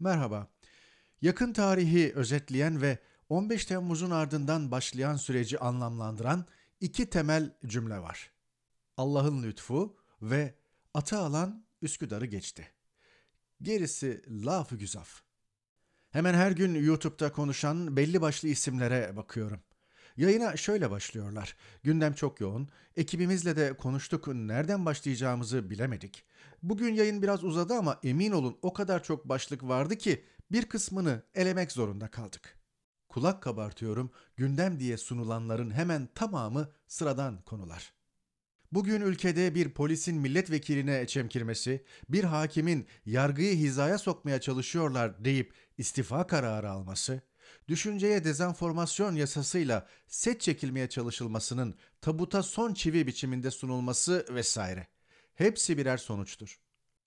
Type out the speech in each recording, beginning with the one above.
Merhaba. Yakın tarihi özetleyen ve 15 Temmuz'un ardından başlayan süreci anlamlandıran iki temel cümle var. Allah'ın lütfu ve atı alan Üsküdar'ı geçti. Gerisi laf-ı güzaf. Hemen her gün YouTube'da konuşan belli başlı isimlere bakıyorum. Yayına şöyle başlıyorlar. Gündem çok yoğun. Ekibimizle de konuştuk. Nereden başlayacağımızı bilemedik. Bugün yayın biraz uzadı ama emin olun o kadar çok başlık vardı ki bir kısmını elemek zorunda kaldık. Kulak kabartıyorum. Gündem diye sunulanların hemen tamamı sıradan konular. Bugün ülkede bir polisin milletvekiline çemkirmesi, bir hakimin yargıyı hizaya sokmaya çalışıyorlar deyip istifa kararı alması, düşünceye dezenformasyon yasasıyla set çekilmeye çalışılmasının tabuta son çivi biçiminde sunulması vesaire. Hepsi birer sonuçtur.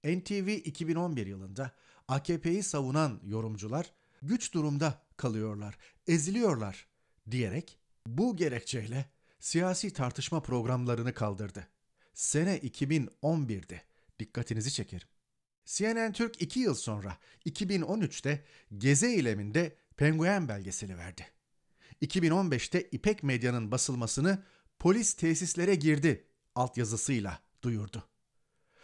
NTV 2011 yılında AKP'yi savunan yorumcular güç durumda kalıyorlar, eziliyorlar diyerek bu gerekçeyle siyasi tartışma programlarını kaldırdı. Sene 2011'di. Dikkatinizi çekerim. CNN Türk 2 yıl sonra 2013'te Gezi eyleminde Penguen belgeseli verdi. 2015'te İpek Medya'nın basılmasını "Polis tesislere girdi" altyazısıyla duyurdu.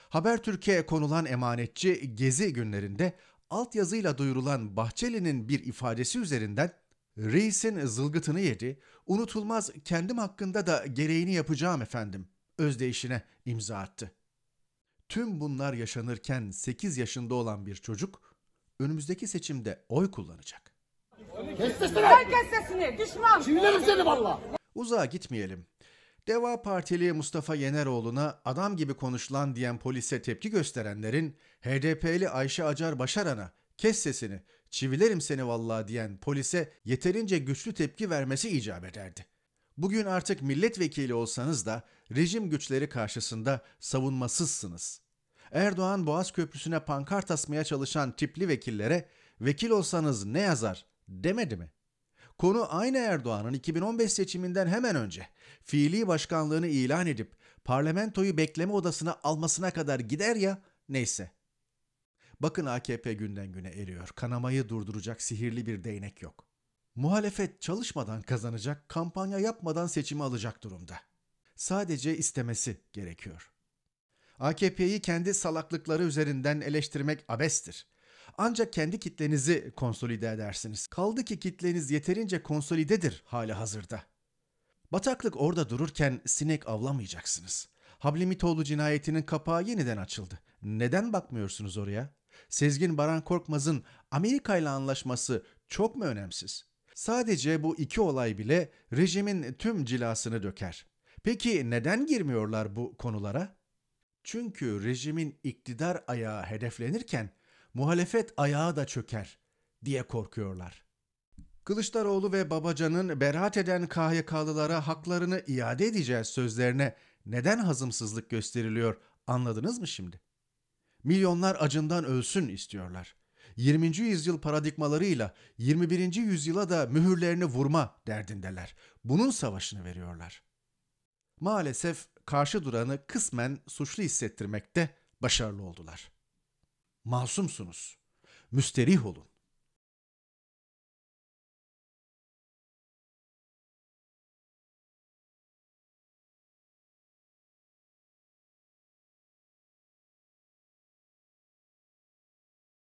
Habertürk'e konulan emanetçi Gezi günlerinde altyazıyla duyurulan Bahçeli'nin bir ifadesi üzerinden "Reisin zılgıtını yedi, unutulmaz kendim hakkında da gereğini yapacağım efendim" özdeyişine imza attı. Tüm bunlar yaşanırken 8 yaşında olan bir çocuk önümüzdeki seçimde oy kullanacak. Herkes sesini, düşman! Çivilerim seni valla! Uzağa gitmeyelim. Deva Partili Mustafa Yeneroğlu'na adam gibi konuşulan diyen polise tepki gösterenlerin, HDP'li Ayşe Acar Başaran'a "kes sesini, çivilerim seni valla" diyen polise yeterince güçlü tepki vermesi icap ederdi. Bugün artık milletvekili olsanız da rejim güçleri karşısında savunmasızsınız. Erdoğan Boğaz Köprüsü'ne pankart asmaya çalışan tipli vekillere "vekil olsanız ne yazar" demedi mi? Konu aynı Erdoğan'ın 2015 seçiminden hemen önce fiili başkanlığını ilan edip parlamentoyu bekleme odasına almasına kadar gider ya, neyse. Bakın AKP günden güne eriyor. Kanamayı durduracak sihirli bir değnek yok. Muhalefet çalışmadan kazanacak, kampanya yapmadan seçimi alacak durumda. Sadece istemesi gerekiyor. AKP'yi kendi salaklıkları üzerinden eleştirmek abestir. Ancak kendi kitlenizi konsolide edersiniz. Kaldı ki kitleniz yeterince konsolidedir hali hazırda. Bataklık orada dururken sinek avlamayacaksınız. Hablimitoğlu cinayetinin kapağı yeniden açıldı. Neden bakmıyorsunuz oraya? Sezgin Baran Korkmaz'ın Amerika ile anlaşması çok mu önemsiz? Sadece bu iki olay bile rejimin tüm cilasını döker. Peki neden girmiyorlar bu konulara? Çünkü rejimin iktidar ayağı hedeflenirken muhalefet ayağı da çöker diye korkuyorlar. Kılıçdaroğlu ve Babacan'ın beraat eden KHK'lılara haklarını iade edeceğiz sözlerine neden hazımsızlık gösteriliyor anladınız mı şimdi? Milyonlar acından ölsün istiyorlar. 20. yüzyıl paradigmalarıyla 21. yüzyıla da mühürlerini vurma derdindeler. Bunun savaşını veriyorlar. Maalesef karşı duranı kısmen suçlu hissettirmekte başarılı oldular. Masumsunuz. Müsterih olun.